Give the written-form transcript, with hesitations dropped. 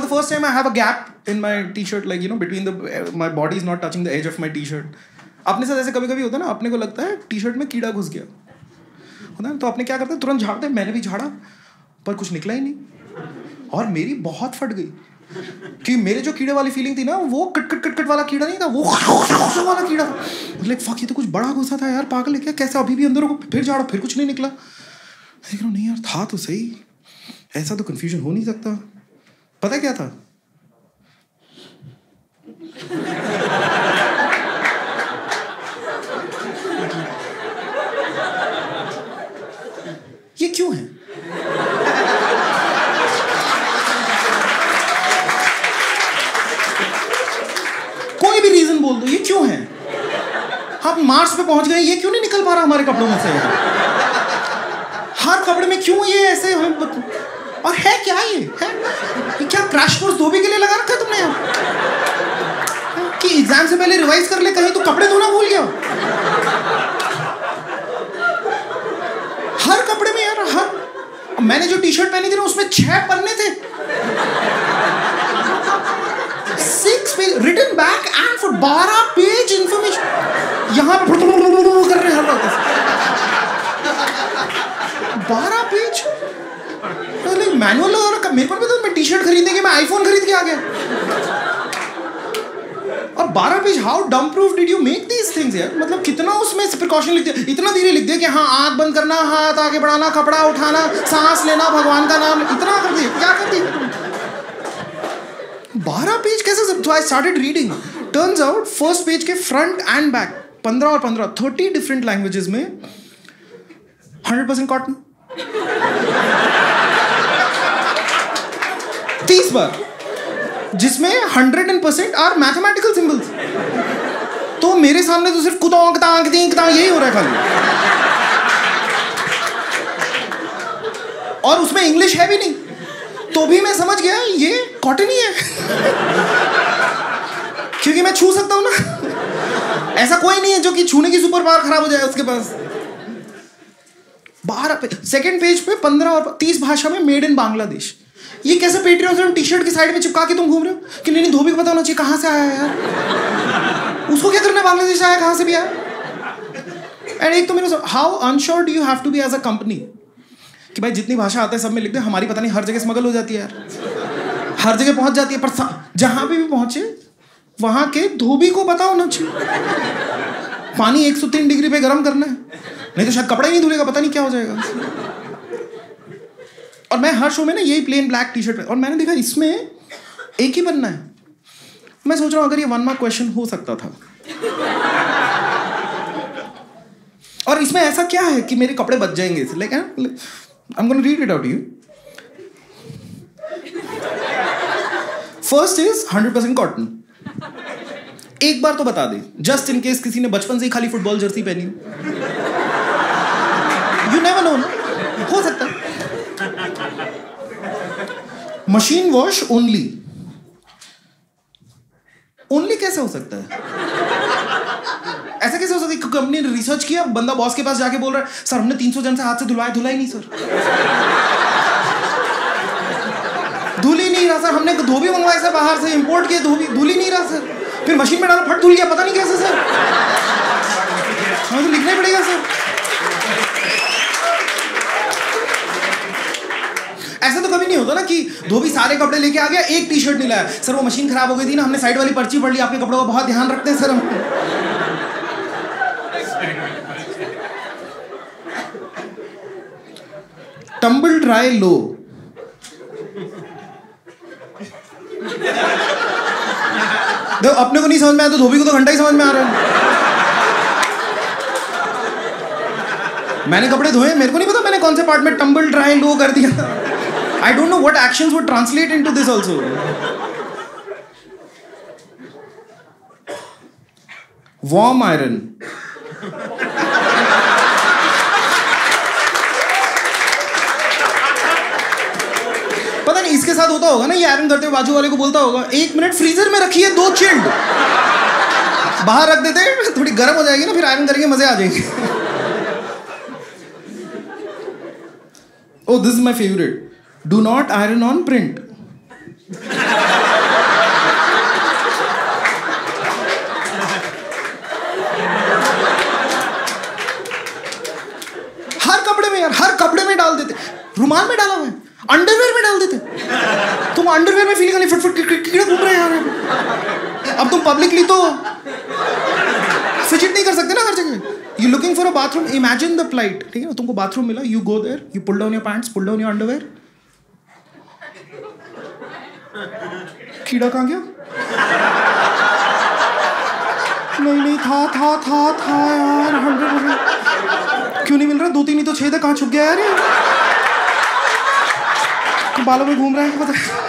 for the first time I have a gap in my t-shirt, like you know, between the my body is not touching the edge of my t-shirt. अपने साथ ऐसे कभी कभी होता है ना, अपने को लगता है टी शर्ट में कीड़ा घुस गया होता है तो अपने क्या करते हैं, तुरंत झाड़ते हैं. मैंने भी झाड़ा पर कुछ निकला ही नहीं और मेरी बहुत फट गई कि मेरे जो कीड़े वाली फीलिंग थी ना, वो कट कट कट कट वाला कीड़ा नहीं था, वो वाला कीड़ा था. लाइक फक, ये तो कुछ बड़ा घुसा था यार, पागल है क्या, कैसे अभी भी अंदर को. फिर झाड़ा, फिर कुछ नहीं निकला. देख रहा हूँ, नहीं यार था तो सही, ऐसा तो कन्फ्यूजन हो नहीं सकता. पता क्या था, ये क्यों है? कोई भी रीजन बोल दो, ये क्यों है? हम मार्स पे पहुंच गए, ये क्यों नहीं निकल पा रहा हमारे कपड़ों में से? हर कपड़े में क्यों ये ऐसे और है क्या ये? है ये क्या क्रैश कोर्स धोबी के लिए लगा रखा है तुमने यहाँ कि एग्जाम से पहले रिवाइज कर ले, कहीं तो कपड़े धोना भूल गया. हर कपड़े में यार, हर मैंने जो टी शर्ट पहनी थी ना, उसमें 6 पन्ने थे, 6 page written back and for 12 page information. यहाँ पे कर रहे हर वक्त 12 पेज मैनुअल. और मेरे को पता है, मैं टी शर्ट खरीदने के मैं आईफोन खरीद के आ गया. और 12 page. How dumb proof did you make these things यार. मतलब कितना उसमें प्रिकॉशन लिख दिया, इतना धीरे लिख दिया कि हाँ आँख बंद करना, हाथ आगे बढ़ाना, कपड़ा उठाना, सांस लेना, भगवान का नाम, इतना कर दिया. क्या कर दिया 12 पेज कैसे? तो I started reading. Turns out first page के फ्रंट एंड बैक 15 और 15 30 डिफरेंट लैंग्वेजेस में 100% कॉटन. 30 बार जिसमें 100% आर मैथमेटिकल सिंबल्स. तो मेरे सामने तो सिर्फ कुतों तांग तींग तांग यही हो रहा है खाली, और उसमें इंग्लिश है भी नहीं. तो भी मैं समझ गया ये कॉटन ही है क्योंकि मैं छू सकता हूं ना. ऐसा कोई नहीं है जो कि छूने की सुपर पावर खराब हो जाए उसके पास. 12 पेज. सेकेंड पेज पे 15 और 30 भाषा में मेड इन बांग्लादेश. ये कैसे पेट्रियटिज्म टी शर्ट की साइड में चिपका के तुम घूम रहे हो कि नहीं धोबी को पता होना चाहिए कहाँ से आया है यार. उसको क्या करना, बांग्लादेश आया कहाँ से भी आया. एंड एक तो मेरे how unsure do you have to be as a company कि भाई जितनी भाषा आते हैं सब में लिख दे. हमारी पता नहीं हर जगह स्मगल हो जाती है यार, हर जगह पहुँच जाती है. पर जहाँ पर भी पहुँचे वहाँ के धोबी को पता होना चाहिए पानी 103 डिग्री पे गर्म करना है, नहीं तो शायद कपड़ा ही नहीं धुलेगा, पता नहीं क्या हो जाएगा. और मैं हर शो में ना यही प्लेन ब्लैक टी शर्ट, और मैंने देखा इसमें एक ही बनना है. मैं सोच रहा हूँ अगर ये 1 मार्क क्वेश्चन हो सकता था. और इसमें ऐसा क्या है कि मेरे कपड़े बच जाएंगे. Like I am gonna read it out you. First is 100% cotton. एक बार तो बता दे, जस्ट इन केस किसी ने बचपन से ही खाली फुटबॉल जर्सी पहनी हो, यू नेवर नो, हो सकता है. Machine wash only. ओनली कैसे हो सकता है? ऐसा कैसे हो सकता है? कंपनी ने रिसर्च किया, बंदा बॉस के पास जाके बोल रहा है, सर हमने 300 जन से हाथ से धुलाया, धुला ही नहीं सर, धुल ही नहीं रहा सर, हमने धोबी मंगवाया सर बाहर से इंपोर्ट किया, धोबी धुल ही नहीं रहा सर, फिर मशीन में डाला फट धुल गया, पता नहीं कैसे सर, हमें तो लिखना ही पड़ेगा सर. ऐसा तो कभी नहीं होता ना कि धोबी सारे कपड़े लेके आ गया, एक टी शर्ट नहीं लाया. सर वो मशीन खराब हो गई थी ना, हमने साइड वाली पर्ची पढ़ ली, आपके कपड़ों का बहुत ध्यान रखते हैं सर हम. Tumble dry low. देखो अपने को नहीं समझ में आया तो धोबी को तो घंटा ही समझ में आ रहा है. मैंने कपड़े धोए, मेरे को नहीं पता मैंने कौन से पार्ट में टंबल ड्राई लो कर दिया. I don't know what actions would translate into this also. Warm iron. पता नहीं इसके साथ होता होगा ना, ये आयरन करते हुए बाजू वाले को बोलता होगा 1 मिनट फ्रीजर में रखिए, 2 चिल्ड बाहर रख देते हैं, थोड़ी गर्म हो जाएगी ना, फिर आयरन करेंगे, मजे आ जाएंगे. Oh, this is my favorite. Do not iron on print. रुमाल में डाला हुआ है, अंडरवेयर में डाल देते। तुम अंडरवेयर में फीलिंग वाली फटफट कीड़ा घूम रहे हैं। अब तुम पब्लिकली तो फिजिट नहीं कर सकते ना हर जगह। You looking for a bathroom, imagine the plight. ठीक है, तुमको बाथरूम मिला, you go there, you pull down your pants, pull down your underwear. कीड़ा कहाँ गया? नहीं था यार, 100% क्यों नहीं मिल रहा? 2-3 ही तो छेद है, कहाँ छुप गया यार? बालों में घूम रहा है, पता